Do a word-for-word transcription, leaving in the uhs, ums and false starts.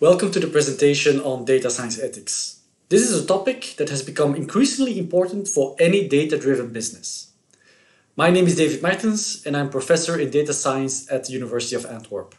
Welcome to the presentation on data science ethics. This is a topic that has become increasingly important for any data-driven business. My name is David Martens and I'm professor in data science at the University of Antwerp.